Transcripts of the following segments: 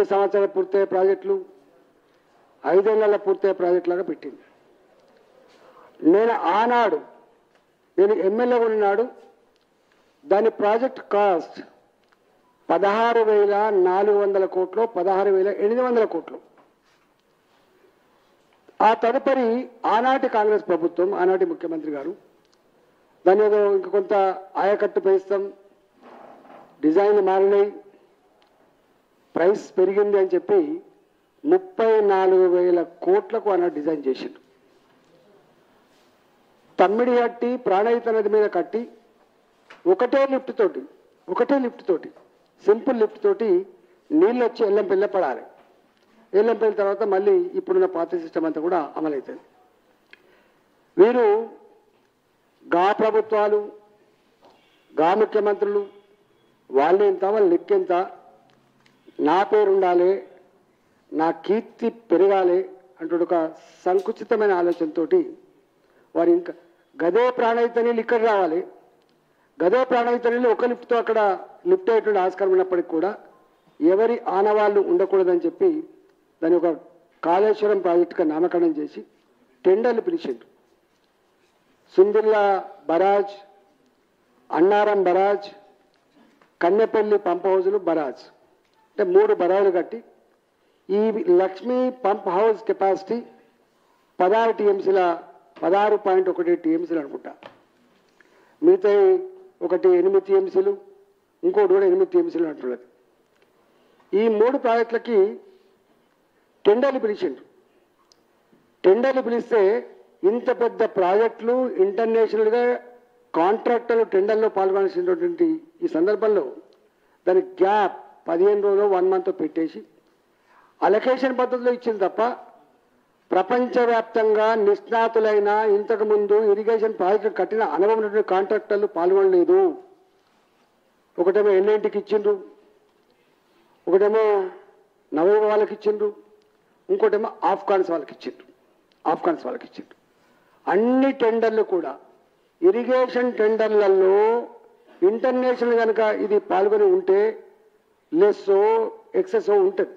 రెండు సంవత్సరాల పూర్తయ్యే ప్రాజెక్టులు 5 ఏళ్ల పూర్తయ్యే ప్రాజెక్టులాగా పెట్టింది. నేను ఆనాడు నేను ఎమ్మెల్యేగా ఉన్నాడు దాని ప్రాజెక్ట్ కాస్ట్ 16,400 కోట్లు 16,800 కోట్లు. ఆ తదుపరి ఆనాటి కాంగ్రెస్ ప్రభుత్వం ఆనాటి ముఖ్యమంత్రి గారు దాని ఏదో ఇంకొంత ఆయకట్టు పెంచుతాం డిజైన్ మారినాయి ప్రైస్ పెరిగింది అని చెప్పి 34,000 కోట్లకు ఆనాటి డిజైన్ చేసిండు. తమ్మిడి కట్టి ప్రాణహిత నది మీద కట్టి ఒకటే లిఫ్ట్ తోటి సింపుల్ లిఫ్ట్ తోటి నీళ్ళు వచ్చి ఎల్లంపల్లి పడాలి. ఎల్లంపల్లి తర్వాత మళ్ళీ ఇప్పుడున్న పాత సిస్టమ్ అంతా కూడా అమలవుతుంది. వీరు గా ప్రభుత్వాలు గా ముఖ్యమంత్రులు వాళ్ళు ఎంత వాళ్ళ లెక్కెంత నా పేరు ఉండాలి నా కీర్తి పెరగాలి అంటూ ఒక సంకుచితమైన ఆలోచనతో వారు ఇంకా గదే ప్రాణహిత నీళ్ళు ఇక్కడ రావాలి గదే ప్రాణహిత నీళ్ళు ఒక లిఫ్ట్తో అక్కడ లిఫ్ట్ అయ్యేటువంటి ఆస్కారం ఉన్నప్పటికీ కూడా ఎవరి ఆనవాళ్ళు ఉండకూడదని చెప్పి దాని ఒక కాళేశ్వరం ప్రాజెక్టుగా నామకరణం చేసి టెండర్లు పిలిచిండ్రు. Sundilla barrage, Annaram barrage, Kannepalli pump హౌజులు బరాజ్ అంటే 3 బరాజులు కట్టి ఈ లక్ష్మీ పంప్ హౌజ్ కెపాసిటీ 16 TMCల 16.1 TMCలు అనుకుంటా. మిగతా ఒకటి 8 TMCలు ఇంకోటి కూడా 8 TMCలు అంటున్నది. ఈ 3 ప్రాజెక్టులకి టెండర్లు పిలిస్తే ఇంత పెద్ద ప్రాజెక్టులు ఇంటర్నేషనల్గా కాంట్రాక్టర్లు టెండర్లో పాల్గొనాల్సినటువంటి ఈ సందర్భంలో దాని గ్యాప్ 15 రోజులు 1 మంత్తో పెట్టేసి అలొకేషన్ పద్ధతిలో ఇచ్చింది తప్ప ప్రపంచవ్యాప్తంగా నిష్ణాతులైన ఇంతకుముందు ఇరిగేషన్ ప్రాజెక్టులు కట్టిన అనుభవం ఉన్నటువంటి కాంట్రాక్టర్లు పాల్గొనలేదు. ఒకటేమో ఎన్ఐటికి ఇచ్చిండ్రు, ఒకటేమో నవోబా వాళ్ళకి ఇచ్చిండ్రు, ఇంకోటేమో ఆఫ్ఘాన్స్ వాళ్ళకి ఇచ్చిండ్రు. అన్ని టెండర్లు కూడా ఇరిగేషన్ టెండర్లలో ఇంటర్నేషనల్ కనుక ఇది పాల్గొని ఉంటే లెస్సో ఎక్సెస్సో ఉంటుంది.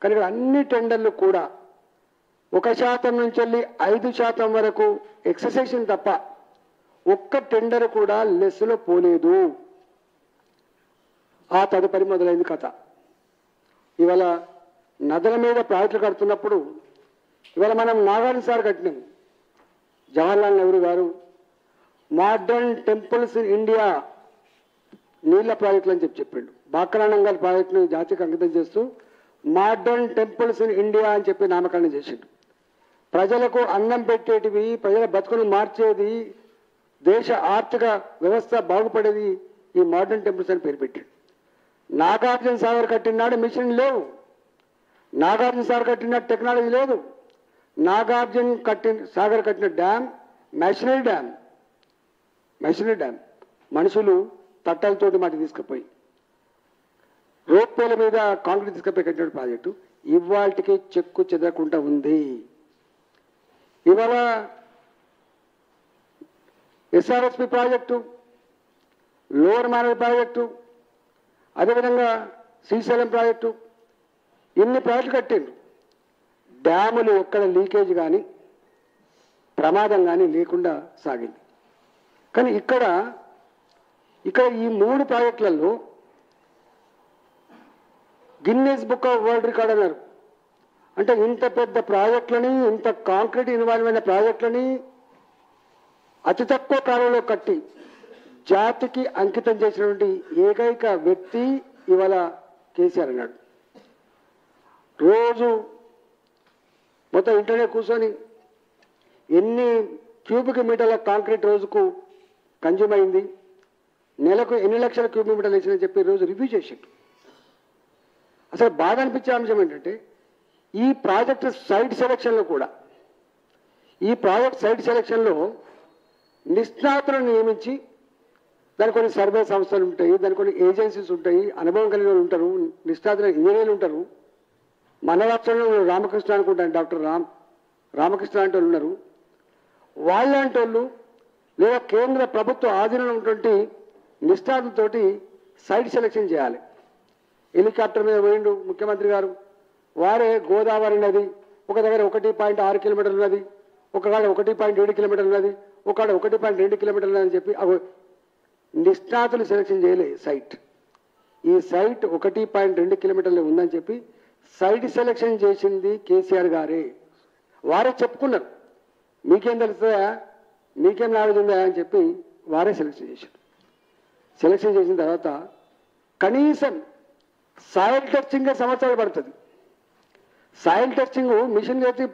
కానీ ఇక్కడ అన్ని టెండర్లు కూడా 1% నుంచి వెళ్ళి 5% వరకు ఎక్సెసేషన్ తప్ప ఒక్క టెండర్ కూడా లెస్సులో పోలేదు. ఆ తదుపరి మొదలైంది కథ. ఇవాళ నదుల మీద ప్రాజెక్టులు కడుతున్నప్పుడు ఇవాళ మనం నాగార్జున సార్ కట్టినాం, జవహర్లాల్ నెహ్రూ గారు మోడర్న్ టెంపుల్స్ ఇన్ ఇండియా నీళ్ళ ప్రాజెక్టులు అని చెప్పిండు. బాక్రానంగల్ ప్రాజెక్టును జాతికి అంకితం చేస్తూ మోడర్న్ టెంపుల్స్ ఇన్ ఇండియా అని చెప్పి నామకరణం చేసిండు. ప్రజలకు అన్నం పెట్టేటివి, ప్రజల బతుకును మార్చేది, దేశ ఆర్థిక వ్యవస్థ బాగుపడేది ఈ మోడర్న్ టెంపుల్స్ అని పేరు పెట్టాడు. నాగార్జున సాగర్ కట్టినాడు మిషన్ లేవు, నాగార్జున సాగర్ కట్టిన టెక్నాలజీ లేదు, నాగార్జున సాగర్ కట్టిన డ్యామ్ మెషినరీ డ్యామ్ మనుషులు తట్టలతోటి మట్టి తీసుకుపోయి రోడ్ల మీద కాంక్రీట్ తీసుకుపోయి కట్టిన ప్రాజెక్టు ఇవాళకి చెక్కు చెదరకుండా ఉంది. ఇవాళ SRSP project, lower Manair project, అదేవిధంగా శ్రీశైలం ప్రాజెక్టు, ఇన్ని ప్రాజెక్టులు కట్టిండ్రు. డ్యాములు ఎక్కడ లీకేజ్ కానీ ప్రమాదం కానీ లేకుండా సాగింది. కానీ ఇక్కడ ఈ 3 ప్రాజెక్టులలో Guinness book of world record అన్నారు. అంటే ఇంత పెద్ద ప్రాజెక్టులని, ఇంత కాంక్రీట్ ఇన్వాల్వ్ అయిన ప్రాజెక్టులని అతి తక్కువ కాలంలో కట్టి జాతికి అంకితం చేసినటువంటి ఏకైక వ్యక్తి ఇవాళ కేసీఆర్ అన్నాడు. రోజు మొత్తం ఇంట్లోనే కూర్చొని ఎన్ని క్యూబిక్ మీటర్ల కాంక్రీట్ రోజుకు కన్జ్యూమ్ అయింది, నెలకు ఎన్ని లక్షల క్యూబిక్ మీటర్లు వేసిందని చెప్పి రోజు రివ్యూ చేసిండు. అసలు బాధ అనిపించే అంశం ఏంటంటే ఈ ప్రాజెక్ట్ సైట్ సెలక్షన్లో నిష్ణాతులను నియమించి దాని కొన్ని సర్వే సంస్థలు ఉంటాయి, దాని కొన్ని ఏజెన్సీస్ ఉంటాయి, అనుభవం కలిగిన వాళ్ళు ఉంటారు, నిష్ణాతుల ఇంజనీర్లు ఉంటారు. మన రాష్ట్రంలో రామకృష్ణ అనుకుంటాను, డాక్టర్ రామకృష్ణ లాంటి వాళ్ళు ఉన్నారు. వాళ్ళ లాంటి వాళ్ళు లేదా కేంద్ర ప్రభుత్వ ఆధీనంలో ఉన్నటువంటి నిష్ణాతులతోటి సైట్ సెలెక్షన్ చేయాలి. हेलीकाप्टर मीद मुख्यमंत्री गारु वारे गोदावरी नदी ఒక దగ్గర 1.6 కిలోమీటర్లు ఉన్నది, ఒక కాడ 1.7 కిలోమీటర్లు ఉన్నది, ఒక కాడ 1.2 కిలోమీటర్లు అని చెప్పి నిష్ణాతులు సెలెక్షన్ చేయలే సైట్. ఈ సైట్ 1.2 కిలోమీటర్లు ఉందని చెప్పి సైట్ సెలెక్షన్ చేసింది కేసీఆర్ గారే. వారే చెప్పుకున్నారు మీకేం తెలుసా మీకేం నాలెడ్జ్ ఉందా అని చెప్పి వారే సెలెక్షన్ చేశారు. సెలెక్షన్ చేసిన తర్వాత కనీసం సాయిల్ టెస్టింగ్ సంవత్సరాలు పడుతుంది. Soil testing machine 20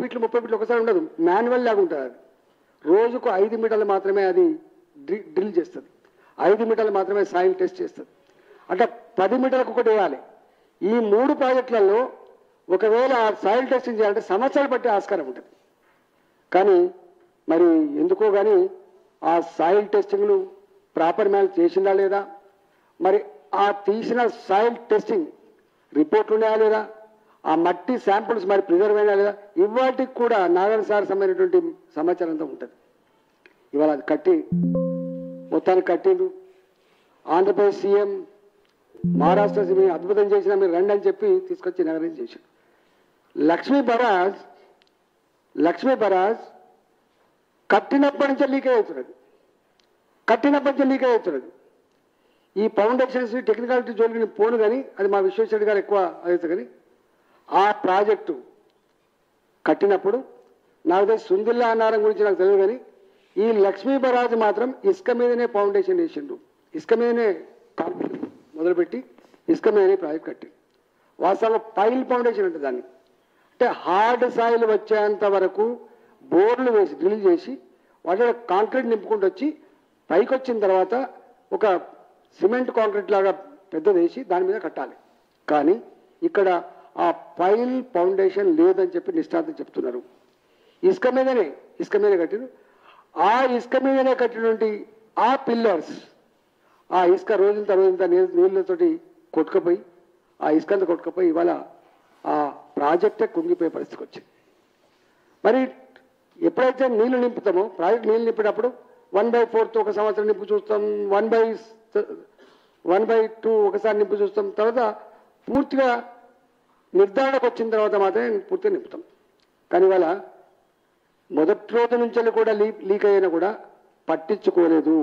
feet 30 feet उ मैनुअल ऐसा रोजुक 5 मीटर् अभी drill 5 metre soil test at 10 metre मूड प्राजेक्ट साइल टेस्ट संवत्सरालु पट्टे आस्कार उंटदि. मरि एंदुको गानी आ साइल टेस्टिंग प्रापर मैन चेसिंदा लेदा, मरि आ तीसिन साइल टेस्टिंग रिपोर्ट उन्नाया लेदा, ఆ మట్టి శాంపిల్స్ మరి ప్రిజర్వ్ అయినా లేదా, ఇవాటికి కూడా నాగర్ సార్ సంబంధించినటువంటి సమాచారం అంతా ఉంటుంది. ఇవాళ అది కట్టి మొత్తాన్ని కట్టిండు. ఆంధ్రప్రదేశ్ సీఎం మహారాష్ట్ర సీఎం అద్భుతం చేసినా మీరు రండి అని చెప్పి తీసుకొచ్చి నగరం చేశాడు. లక్ష్మీ బరాజ్ కట్టినప్పటి నుంచే లీకేజ్ అవుతున్నది. ఈ ఫౌండేషన్స్ టెక్నికాలిటీ జోలికి పోను కానీ అది మా విశ్వేశ్వర గారు ఎక్కువ అదే కానీ ఆ ప్రాజెక్టు కట్టినప్పుడు నాకు తెలిసి సుందిల్లా అన్నారం గురించి నాకు తెలియదు కానీ ఈ లక్ష్మీ బరాజ్ మాత్రం ఇసుక మీదనే ఫౌండేషన్ వేసిండు, ఇసుక మీదనే కాంక్రీట్ మొదలుపెట్టి ఇసుక మీదనే ప్రాజెక్ట్ కట్టిండు. వాస్తవంగా పైల్ ఫౌండేషన్ అంటే దాన్ని అంటే హార్డ్ సాయిల్ వచ్చేంత వరకు బోర్లు వేసి డ్రిల్ చేసి వాటిలో కాంక్రీట్ నింపుకుంటూ వచ్చి పైకి వచ్చిన తర్వాత ఒక సిమెంట్ కాంక్రీట్ లాగా పెద్దది వేసి దాని మీద కట్టాలి. కానీ ఇక్కడ ఆ పైల్ ఫౌండేషన్ లేదని చెప్పి నిష్ఠాంతం చెప్తున్నారు. ఇసుక మీదనే కట్టిరు. ఆ ఇసుక మీదనే కట్టినటువంటి ఆ పిల్లర్స్ ఆ ఇసుక రోజుంత నీళ్ళతోటి కొట్టుకుపోయి ఆ ఇసుకంతా కొట్టుకుపోయి ఇవాళ ఆ ప్రాజెక్టే కుంగిపోయే పరిస్థితికి వచ్చింది. మరి ఎప్పుడైతే నీళ్లు నింపుతామో ప్రాజెక్ట్ నీళ్ళు నింపేటప్పుడు 1/4 ఒక సంవత్సరం నింపు చూస్తాం, 1/2 ఒకసారి నింపు చూస్తాం, తర్వాత పూర్తిగా నిర్ధారణకు వచ్చిన తర్వాత మాత్రమే పూర్తిగా నింపుతాం. కానీ వాళ్ళ మొదటి రోజు నుంచి కూడా లీక్ అయినా కూడా పట్టించుకోలేదు,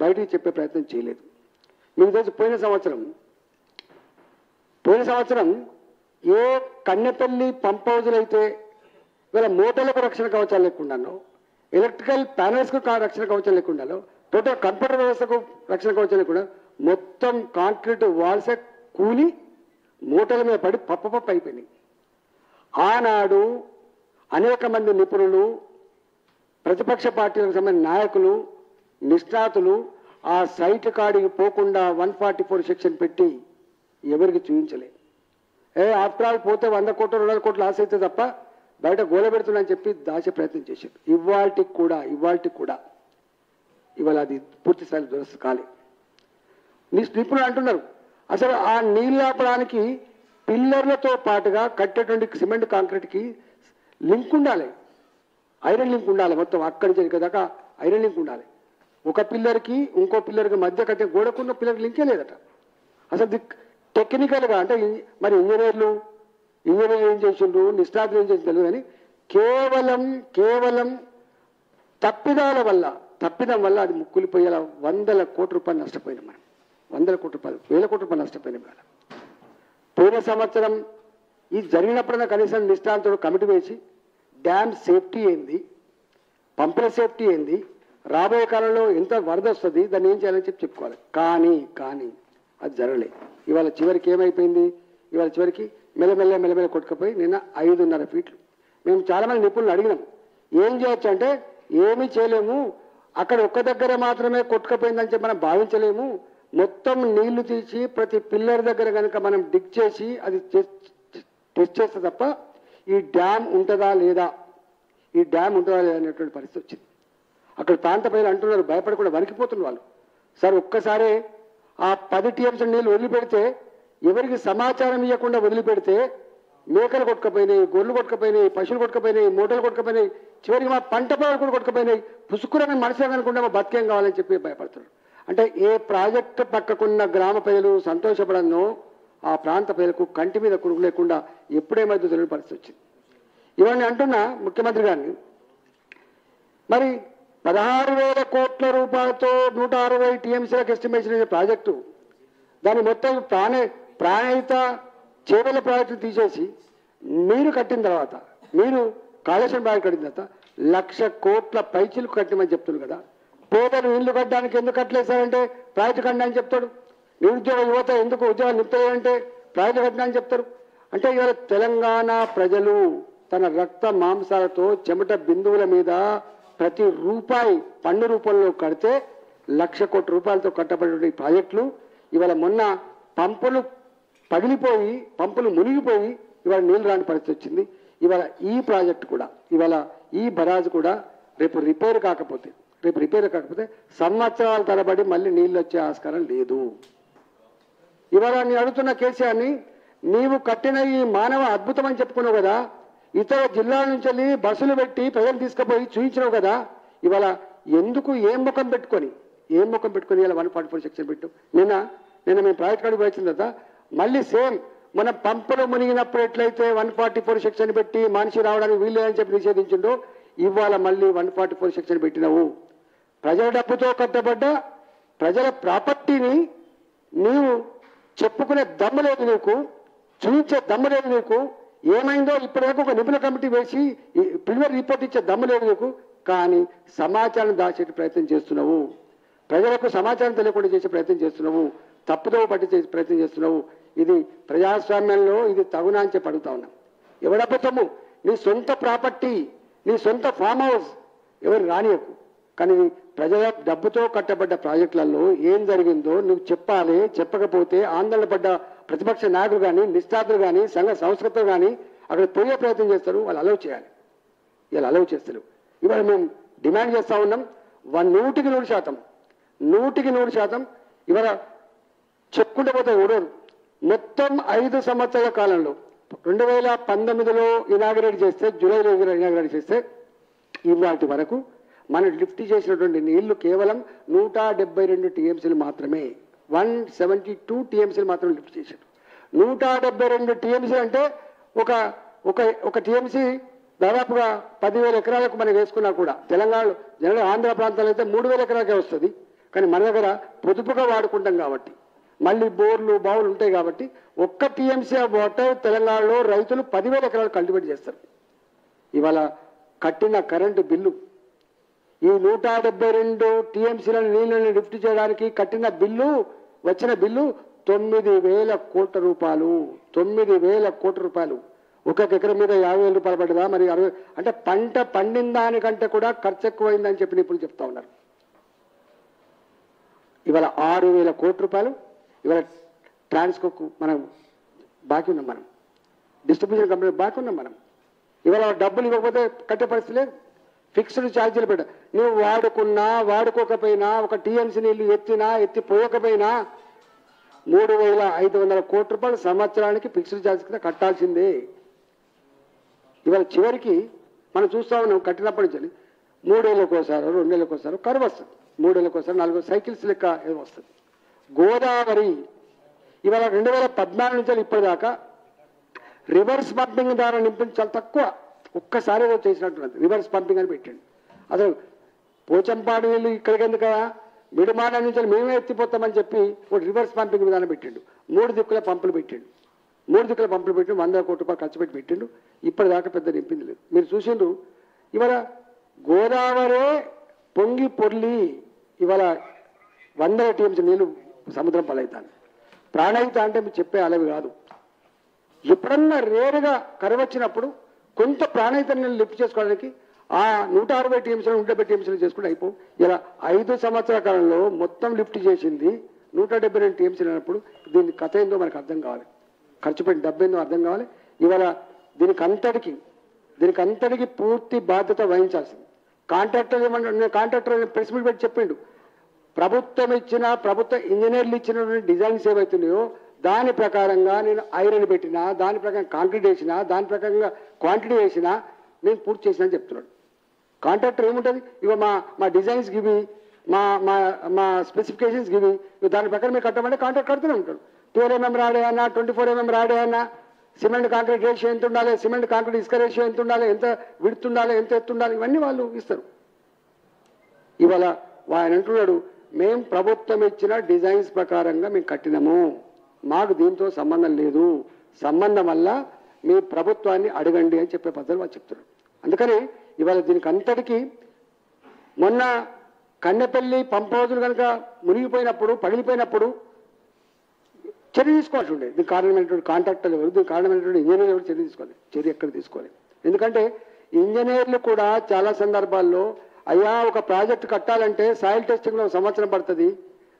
బయటికి చెప్పే ప్రయత్నం చేయలేదు. మీకు తెలుసు పోయిన సంవత్సరం ఏ కన్నెపల్లి పంప్ హౌజులు అయితే వీళ్ళ మోటార్లకు రక్షణ కవచాలు లేకుండానో, ఎలక్ట్రికల్ ప్యానల్స్కు రక్షణ కవచాలు లేకుండానో, టోటల్ కంప్యూటర్ వ్యవస్థకు రక్షణ కవచాలు లేకుండా మొత్తం కాంక్రీట్ వాల్సే కూలి మూటల మీద పడి పప్ప అయిపోయినాయి. ఆనాడు అనేక మంది నిపుణులు, ప్రతిపక్ష పార్టీలకు సంబంధించిన నాయకులు, నిష్ణాతులు ఆ సైట్ కాడికి పోకుండా 144 సెక్షన్ పెట్టి ఎవరికి చూపించలేదు. ఆఫ్టర్ ఆల్ పోతే 100 కోట్లు 200 కోట్లు లాస్ అయితే తప్ప బయట గోల పెడుతుందని చెప్పి దాచే ప్రయత్నం చేశారు. ఇవాళకి కూడా ఇవాళ అది పూర్తి స్థాయిలో దురస్సు కాలే. నిపుణులు అంటున్నారు అసలు ఆ నీళ్ళాపడానికి పిల్లర్లతో పాటుగా కట్టేటువంటి సిమెంట్ కాంక్రీట్కి లింక్ ఉండాలి, ఐరన్ లింక్ ఉండాలి. మొత్తం అక్కడి నుంచి ఇక్కడిదాకా ఐరన్ లింక్ ఉండాలి. ఒక పిల్లర్కి ఇంకో పిల్లర్కి మధ్య కట్టే గోడకున్న పిల్లర్కి లింకే లేదట. అసలు టెక్నికల్గా అంటే మరి ఇంజనీర్లు ఏం చేసిండ్రు, నిష్ణాతులు ఏం చేసిండ్రు తెలియదు కానీ కేవలం తప్పిదం వల్ల అది ముక్కులిపోయేలా ₹100 కోట్లు నష్టపోయింది. మనం ₹100 కోట్లు ₹1000 కోట్లు నష్టపోయిన వేళ పోయిన సంవత్సరం ఈ జరిగినప్పుడైనా కనీసం నిష్ఠాంతుడు కమిటీ వేసి డ్యామ్ సేఫ్టీ ఏంది, పంపుల సేఫ్టీ ఏంది, రాబోయే కాలంలో ఎంత వరద వస్తుంది దాన్ని ఏం చేయాలని చెప్పి చెప్పుకోవాలి. కానీ అది జరగలేదు. ఇవాళ చివరికి మెల్లమెల్ల కొట్టుకుపోయి నిన్న 5.5 ఫీట్లు. మేము చాలామంది నిపుణులు అడిగినాం ఏం చేయొచ్చు అంటే ఏమీ చేయలేము, అక్కడ ఒక్క దగ్గర మాత్రమే కొట్టుకుపోయిందని చెప్పి మనం భావించలేము. మొత్తం నీళ్లు తీసి ప్రతి పిల్లర్ దగ్గర కనుక మనం డిగ్ చేసి అది టెస్ట్ చేస్తే తప్ప ఈ డ్యామ్ ఉంటుందా లేదా అనేటువంటి పరిస్థితి వచ్చింది. అక్కడ ప్రాంత ప్రజలు అంటున్నారు భయపడకుండా వణికిపోతున్నారు వాళ్ళు. సార్ ఒక్కసారి ఆ 10 TMS నీళ్ళు వదిలిపెడితే ఎవరికి సమాచారం ఇవ్వకుండా వదిలిపెడితే మేకలు కొట్టుకుపోయినాయి, గొర్రెలు కొట్టుకుపోయినాయి, పశువులు కొట్టుకుపోయినాయి, మూటలు కొట్టుకుపోయినాయి, చివరికి మా పంట పొలాలు కూడా కొట్టుకుపోయినాయి, పుసుకురని మనిషి అనుకుంటే మా బతికేం కావాలని చెప్పి భయపడుతున్నారు. అంటే ఏ ప్రాజెక్టు పక్కకున్న గ్రామ ప్రజలు సంతోషపడనో ఆ ప్రాంత ప్రజలకు కంటి మీద కురుగు లేకుండా ఎప్పుడేమైందో తెలియని పరిస్థితి వచ్చింది. ఇవన్నీ అంటున్నా ముఖ్యమంత్రి గారిని. మరి 16000 కోట్ల రూపాయలతో 160 టీఎంసీలకు ఎస్టిమేషన్ చేసే ప్రాజెక్టు దాని మొత్తం ప్రాణహిత చేవల ప్రాజెక్టు తీసేసి నీరు కట్టిన తర్వాత మీరు కాళేశ్వరం ప్రాజెక్టు కట్టిన తర్వాత 1,00,000 కోట్ల పైచీలు కట్టమని చెప్తున్నారు కదా. పేదలు ఇళ్ళు కట్టడానికి ఎందుకు కట్టలేసారంటే ప్రాజెక్టు కట్టండి అని చెప్తాడు. నిరుద్యోగ యువత ఎందుకు ఉద్యోగాలు నింపుతారంటే ప్రాజెక్టు కట్టండి అని చెప్తారు. అంటే ఇవాళ తెలంగాణ ప్రజలు తన రక్త మాంసాలతో చెమట బిందువుల మీద ప్రతి రూపాయి పన్ను రూపంలో కడితే 1,00,000 కోట్ల రూపాయలతో కట్టబడే ప్రాజెక్టులు ఇవాళ మొన్న పంపులు పగిలిపోయి పంపులు మునిగిపోయి ఇవాళ నీళ్ళు రాని పరిస్థితి వచ్చింది. ఇవాళ ఈ ప్రాజెక్టు కూడా ఇవాళ ఈ బరాజ్ కూడా రేపు రిపేర్ కాకపోతే సంవత్సరాల తరబడి మళ్ళీ నీళ్ళు వచ్చే ఆస్కారం లేదు. ఇవాళ నేను అడుగుతున్న కేసీఆర్ని, నీవు కట్టిన ఈ మానవ అద్భుతం అని చెప్పుకున్నావు కదా, ఇతర జిల్లాల నుంచి వెళ్ళి బస్సులు పెట్టి ప్రజలు తీసుకుపోయి చూపించినావు కదా, ఇవాళ ఎందుకు ఏం ముఖం పెట్టుకొని ఇలా 144 సెక్షన్ పెట్టు. నిన్న మేము ప్రాజెక్ట్ కాడికి వచ్చిన తర్వాత మళ్ళీ సేమ్ మన పంపులు మునిగినప్పుడు ఎట్లయితే 144 సెక్షన్ పెట్టి మనిషి రావడానికి వీలు లేదని చెప్పి నిషేధించిండో, ఇవాళ మళ్ళీ 144 సెక్షన్ పెట్టినావు. ప్రజల డబ్బుతో కట్టబడ్డ ప్రజల ప్రాపర్టీని నీవు చెప్పుకునే దమ్ము లేదు, నీకు చూపించే దమ్ము లేదు, నీకు ఏమైందో ఇప్పటివరకు ఒక నిపుణుల కమిటీ వేసి ప్రిలిమినరీ రిపోర్ట్ ఇచ్చే దమ్ము లేదు నీకు. కానీ సమాచారం దాచే ప్రయత్నం చేస్తున్నావు, ప్రజలకు సమాచారం తెలియకుండా చేసే ప్రయత్నం చేస్తున్నావు, తప్పుదో పట్టి చేసే ప్రయత్నం చేస్తున్నావు. ఇది ప్రజాస్వామ్యంలో ఇది తగునా అని చెప్పి అడుగుతా ఉన్నాం. ఎవడబ్బతము, నీ సొంత ప్రాపర్టీ, నీ సొంత ఫామ్ హౌస్ ఎవరు రానియకు. కానీ ప్రజల డబ్బుతో కట్టబడ్డ ప్రాజెక్టులలో ఏం జరిగిందో నువ్వు చెప్పాలి. చెప్పకపోతే ఆందోళన పడ్డ ప్రతిపక్ష నాయకులు కానీ నిష్ణాతులు కానీ సంఘ సంస్కృతులు కానీ అక్కడ పోయే ప్రయత్నం చేస్తారు. వాళ్ళు అలౌ చేయాలి, వీళ్ళు అలౌ చేస్తారు. ఇవాళ మేము డిమాండ్ చేస్తూ ఉన్నాం 100% ఇవాళ చెప్పుకుంటూ పోతే ఓడోరు. మొత్తం 5 సంవత్సరాల కాలంలో 2019లో ఇనాగరేట్ చేస్తే, జూలైలో ఇనాగరేట్ చేస్తే ఇవాటి వరకు మనం లిఫ్ట్ చేసినటువంటి నీళ్లు కేవలం 172 టీఎంసీలు మాత్రమే, 172 టీఎంసీలు మాత్రమే లిఫ్ట్ చేశారు. 172 టీఎంసీ అంటే ఒక ఒక ఒక టీఎంసీ దాదాపుగా 10,000 ఎకరాలకు మనం వేసుకున్నా కూడా, తెలంగాణలో జనరల్ ఆంధ్ర ప్రాంతాలు అయితే 3,000 ఎకరాలకే వస్తుంది. కానీ మన దగ్గర పొదుపుగా వాడుకుంటాం కాబట్టి, మళ్ళీ బోర్లు బావులు ఉంటాయి కాబట్టి, ఒక్క టీఎంసీ వాటర్ తెలంగాణలో రైతులు 10,000 ఎకరాలు కల్టివేట్ చేస్తారు. ఇవాళ కట్టిన కరెంటు బిల్లు, ఈ 172 టీఎంసీల నీళ్ళని లిఫ్ట్ చేయడానికి కట్టిన బిల్లు, వచ్చిన బిల్లు 9,000 కోట్ల రూపాయలు. 9,000 కోట్ల రూపాయలు. ఒక్కొక్క ఎకరం మీద 50,000 రూపాయలు పడ్డదా, మరి 60 అంటే పంట పండిన దానికంటే కూడా ఖర్చు ఎక్కువైందని చెప్పి నిపుణులు చెప్తా ఉన్నారు. ఇవాళ 6,000 కోట్ల రూపాయలు ఇవాళ ట్రాన్స్కోకు మనం బాకీ ఉన్నాం, మనం డిస్ట్రిబ్యూషన్ కంపెనీ బాకీ ఉన్నాం. మనం ఇవాళ డబ్బులు ఇవ్వకపోతే కట్టే పరిస్థితి లేదు. ఫిక్స్డ్ ఛార్జీలు పెట్ట, నువ్వు వాడుకోకపోయినా, ఒక టీఎంసీ నీళ్ళు ఎత్తిపోయకపోయినా 3,500 కోట్ల రూపాయలు సంవత్సరానికి ఫిక్స్డ్ ఛార్జ్ కింద కట్టాల్సిందే. ఇవాళ చివరికి మనం చూస్తా ఉన్నాం, కట్టినప్పటి నుంచి 3 ఏళ్ళకోసారో 2 ఏళ్ళకోసారో కరువు వస్తుంది, 3 ఏళ్ళకోసారి 4 సైకిల్స్ లెక్క వస్తుంది. గోదావరి ఇవాళ 2014 నుంచి ఇప్పటిదాకా రివర్స్ పంపింగ్ ద్వారా నింపింది చాలా తక్కువ. ఒక్కసారి ఏదో చేసినట్టున్నది రివర్స్ పంపింగ్ అని పెట్టండి. అసలు పోచంపాడు నీళ్ళు ఇక్కడికి ఎందుక, మిడిమాడ నుంచి మేమే ఎత్తిపోతామని చెప్పి ఒక రివర్స్ పంపింగ్ విధానం పెట్టిండు. 3 దిక్కుల పంపులు పెట్టిండు 100 కోట్ల రూపాయలు ఖర్చు పెట్టి పెట్టిండు. ఇప్పటిదాకా పెద్ద నింపింది లేదు. మీరు చూసిండ్రు ఇవాళ గోదావరే పొంగి పొర్లి ఇవాళ 100 టీఎంసీ నీళ్ళు సముద్రం పాలవుతాను. ప్రాణహిత అంటే మీరు చెప్పే అలవి కాదు. ఎప్పుడన్నా రేరుగా కరువు వచ్చినప్పుడు కొంత ప్రాణహిత నీళ్ళు లిఫ్ట్ చేసుకోవడానికి ఆ 160 టీఎంసీలు 170 టీఎంసీలు చేసుకుంటే అయిపో. ఇలా 5 సంవత్సరాల కాలంలో మొత్తం లిఫ్ట్ చేసింది 172 టీఎంసీలు అయినప్పుడు దీని కథ ఏందో మనకు అర్థం కావాలి, ఖర్చు పెట్టిన డబ్బు ఏందో అర్థం కావాలి. ఇవాళ దీనికి అంతటికి పూర్తి బాధ్యత వహించాల్సింది కాంట్రాక్టర్. ఏమన్నా కాంట్రాక్టర్ ప్రెస్ మీట్ పెట్టి చెప్పిండు, ప్రభుత్వ ఇంజనీర్లు ఇచ్చినటువంటి డిజైన్స్ ఏవైతున్నాయో దాని ప్రకారంగా నేను ఐరన్ పెట్టినా, దాని ప్రకారం కాంక్రీట్ వేసినా, దాని ప్రకారంగా క్వాంటిటీ వేసినా నేను పూర్తి చేసినా అని చెప్తున్నాడు. కాంట్రాక్టర్ ఏముంటుంది, ఇక మా డిజైన్స్ గివి, మా స్పెసిఫికేషన్స్ గివి, దాని ప్రకారం మేము కట్టమంటే కాంట్రాక్ట్ కడుతూనే ఉంటాడు. 12mm రాడేనా 24mm రాడేనా సిమెంట్ కాంక్రీట్ రేషియో ఎంత ఉండాలి సిమెంట్ కాంక్రీట్ ఇసుక రేషియో ఎంత ఉండాలి ఎంత విడ్త్ ఉండాలి ఎంత ఎత్తు ఉండాలి ఇవన్నీ వాళ్ళు ఇస్తారు ఇవాల ఆయన అంటున్నాడు మేము ప్రభుత్వం ఇచ్చిన డిజైన్స్ ప్రకారంగా మేము కట్టినాము మాకు దీంతో సంబంధం లేదు సంబంధం వల్ల మీ ప్రభుత్వాన్ని అడగండి అని చెప్పే పద్ధతి వాళ్ళు చెప్తారు అందుకని ఇవాల దీనికి అంతటికి మొన్న కన్నెపల్లి పంప్ హౌజులు కనుక మునిగిపోయినప్పుడు పగిలిపోయినప్పుడు చర్య తీసుకోవాల్సి ఉండేది దీనికి కారణమైనటువంటి కాంట్రాక్టర్లు ఎవరు దీనికి కారణమైనటువంటి ఇంజనీర్లు ఎవరు చర్య తీసుకోవాలి చర్య ఎక్కడ తీసుకోవాలి ఎందుకంటే ఇంజనీర్లు కూడా చాలా సందర్భాల్లో అయ్యా ఒక ప్రాజెక్ట్ కట్టాలంటే సాయిల్ టెస్టింగ్లో 1 సంవత్సరం పడుతుంది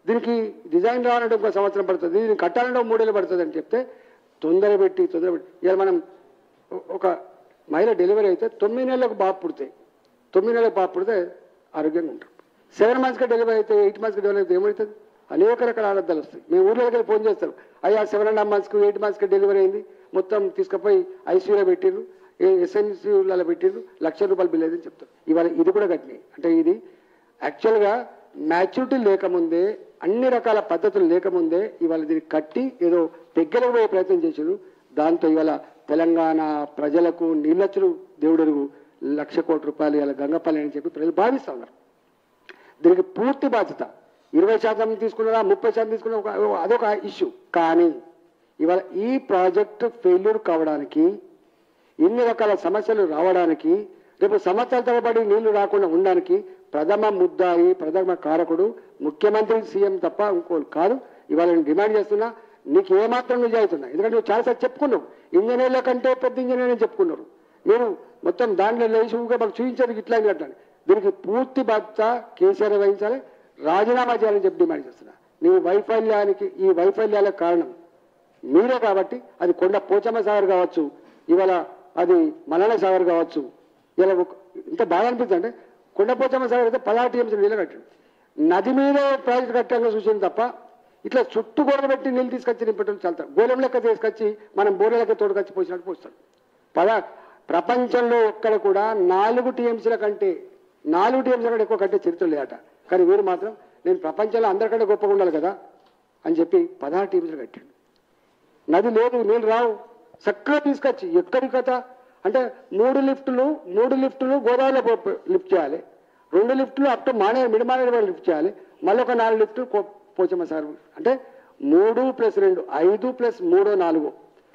దీనికి డిజైన్ రావాలంటే 1 సంవత్సరం పడుతుంది దీన్ని కట్టాలంటే 3 ఏళ్ళు పడుతుంది అని చెప్తే తొందరపెట్టి ఇలా మనం ఒక మహిళ డెలివరీ అయితే 9 నెలలకు బాబు పుడితే 9 నెలలకు బాబు పుడితే ఆరోగ్యంగా ఉంటారు 7 మంత్స్కి డెలివరీ అయితే 8 మంత్స్కి డెలివరీ అయితే ఏమవుతుంది అనేక రకాల అనార్థాలు వస్తాయి మేము ఊళ్ళోకి ఫోన్ చేస్తారు అయ్యా 7.5 మంత్స్కి 8 మంత్స్కి డెలివరీ అయింది మొత్తం తీసుకుపోయి ఐసీయూలో పెట్టిరు ఎస్ఎన్సీలలో పెట్టిరు ₹1,00,000 బిల్ అయిందని చెప్తారు ఇవాళ ఇది కూడా ఘటనే అంటే ఇది యాక్చువల్గా మ్యాచ్యూరిటీ లేకముందే అన్ని రకాల పద్ధతులు లేకముందే ఇవాళ దీన్ని కట్టి ఏదో పెగ్గలకు పోయే ప్రయత్నం చేశారు దాంతో ఇవాళ తెలంగాణ ప్రజలకు నీళ్ళచ్చులు దేవుడెరుగు ₹1,00,00 కోట్ల ఇలా గంగపల్లి అని చెప్పి ప్రజలు భావిస్తూ ఉన్నారు దీనికి పూర్తి బాధ్యత 20% తీసుకున్నారా 30% తీసుకున్నారా అదొక ఇష్యూ కానీ ఇవాళ ఈ ప్రాజెక్ట్ ఫెయిల్యూర్ కావడానికి ఇన్ని రకాల సమస్యలు రావడానికి రేపు సంవత్సరాల తరబడి నీళ్లు రాకుండా ఉండడానికి ప్రథమ ముద్దాయి ప్రథమ కారకుడు ముఖ్యమంత్రి సీఎం తప్ప ఇంకోరు కాదు ఇవాళ నేను డిమాండ్ చేస్తున్నా నీకు ఏమాత్రం నిజాయితున్నా ఎందుకంటే నువ్వు చాలాసార్లు చెప్పుకున్నావు ఇంజనీర్ల కంటే పెద్ద ఇంజనీర్ అని చెప్పుకున్నారు మీరు మొత్తం దాంట్లో లేచి మాకు చూపించారు ఇట్లా అని దీనికి పూర్తి బాధ్యత కేసీఆర్ వహించాలి రాజీనామా చేయాలని చెప్పి డిమాండ్ చేస్తున్నా ఈ వైఫల్యాలకు కారణం మీరే కాబట్టి అది కొండ పోచమ్మ సాగర్ కావచ్చు ఇవాళ అది మల్లన సాగర్ కావచ్చు ఇలా ఇంత బాగా అనిపిస్తుంది అంటే కొండ పోచమ్మ సాగర్ అయితే 16 TMC నీళ్ళు కట్టాడు నది మీద ప్రాజెక్ట్ కట్టడంగా చూసింది తప్ప ఇట్లా చుట్టూ గోడలు పెట్టి నీళ్ళు తీసుకొచ్చి నింపడం చాలా గోళం లెక్క తీసుకొచ్చి మనం బోర్ల లెక్క తోడుకొచ్చి పోసినట్టు పోస్తాడు ప్రపంచంలో ఒక్కడ కూడా 4 TMCల కంటే ఎక్కువ కట్టే చరిత్ర లేదట కానీ వీరు మాత్రం నేను ప్రపంచంలో అందరికంటే గొప్పగా ఉండాలి కదా అని చెప్పి 16 TMCలు కట్టాడు నది లేదు నీళ్ళు రావు చక్కగా తీసుకొచ్చి ఎక్కడి కథ అంటే 3 లిఫ్టులు గోదావరిలో లిఫ్ట్ చేయాలి 2 లిఫ్టులు అప్ టు మిడిమానేరు వరకు లిఫ్ట్ చేయాలి మళ్ళీ ఒక 4 లిఫ్టులు పోచమ్మ సార్ అంటే 3 + 2 5 + 3 4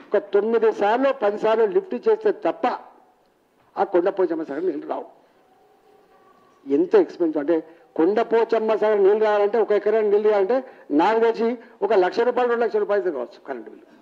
ఒక 9 సార్లు 10 సార్లు లిఫ్ట్ చేస్తే తప్ప ఆ కొండ పోచమ్మ సార్ నీళ్ళు రావు ఎంత ఎక్స్పెన్సివ్ అంటే కొండ పోచమ్మ సార్ నీళ్ళు రావాలంటే 1 ఎకరా నీళ్ళు రావాలంటే నాకు తెచ్చి ఒక ₹1,00,000 ₹2,00,000 కావచ్చు కరెంటు బిల్లు